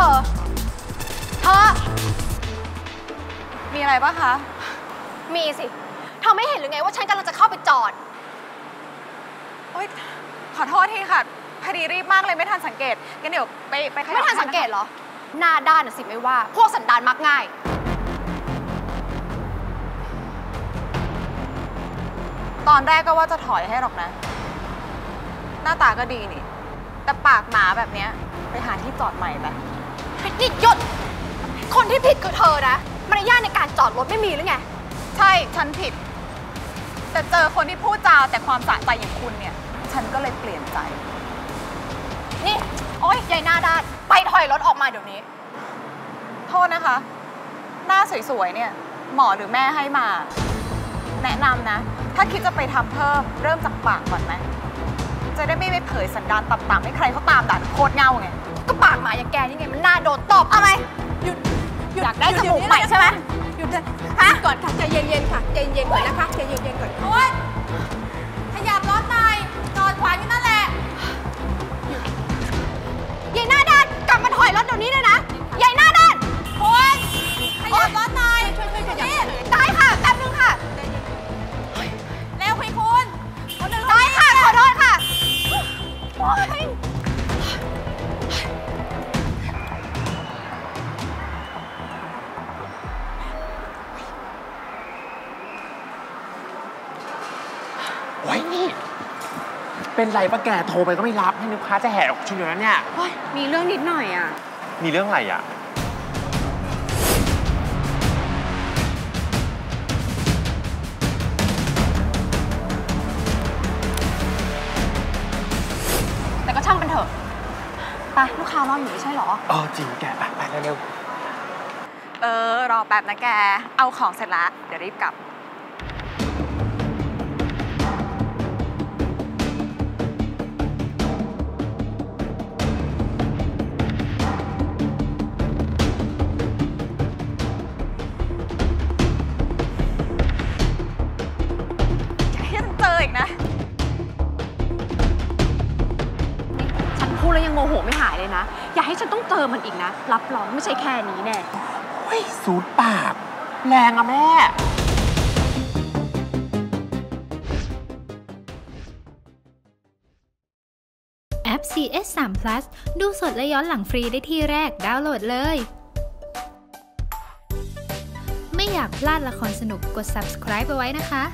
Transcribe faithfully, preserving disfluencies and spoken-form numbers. ธอเธอมีอะไรบ้างคะมีสิเธอไม่เห็นหรือไงว่าฉันกำลังจะเข้าไปจอดโอ๊ยขอโทษทีค่ะพอดีรีบมากเลยไม่ทันสังเกตงั้นเดี๋ยวไปไปไม่ทันสังเกตเหรอหน้าด้านน่ะสิไม่ว่าพวกสันดานมักง่ายตอนแรกก็ว่าจะถอยให้หรอกนะหน้าตาก็ดีนี่แต่ปากหมาแบบเนี้ยไปหาที่จอดใหม่ไปนี่หยุดคนที่ผิดคือเธอนะมารยาทในการจอดรถไม่มีหรือไงใช่ฉันผิดแต่เจอคนที่พูดจาแต่ความสะใจอย่างคุณเนี่ยฉันก็เลยเปลี่ยนใจนี่โอ๊ยยายหน้าด้านไปถอยรถออกมาเดี๋ยวนี้โทษนะคะหน้าสวยๆเนี่ยหมอหรือแม่ให้มาแนะนำนะถ้าคิดจะไปทำเพิ่มเริ่มจากปากก่อนไหมจะได้ไม่ไปเผยสันดานต่ำๆให้ใครเขาตามด่าโคตรเงาไงก็ปากหมาอย่างแกนี่ไงมันหน้าโดนตบอะไรหยุดอยากได้จมูกใหม่ใช่ไหมหยุดเลยฮะก่อนค่ะใจเย็นๆค่ะใจเย็นก่อนนะคะใจเย็นๆก่อนโอ๊ยขยับรถหน่อยจอดขวางอยู่นั่นแหละยายหน้าด้านกลับมาถอยรถเดี๋ยวนี้เลยนะยายหน้าด้านโอ๊ยขยับรถหน่อยช่วยๆขยับได้ค่ะแป๊บนึงค่ะแล้วคุณคุณได้ค่ะขอโทษค่ะโอ๊ยโอ้ยนี่เป็นไรปะแกโทรไปก็ไม่รับให้ลูกค้าจะแหกออกชุดนั้นเนี่ยมีเรื่องนิดหน่อยอ่ะมีเรื่องอะไรอ่ะแต่ก็ช่างเป็นเถอะไปลูกค้ารออยู่ไม่ใช่หรอเออจริงแกไปไปเร็วๆเออรอแป๊บนะแกเอาของเสร็จละเดี๋ยวรีบกลับอย่าให้ฉันต้องเจอมันอีกนะรับรองไม่ใช่แค่นี้แน่โอ้ยสูดปากแรงอะแม่แอป ซี เอช สาม พลัส ดูสดและย้อนหลังฟรีได้ที่แรกดาวน์โหลดเลยไม่อยากพลาดละครสนุกกด ซับสไครบ์ เอาไว้นะคะ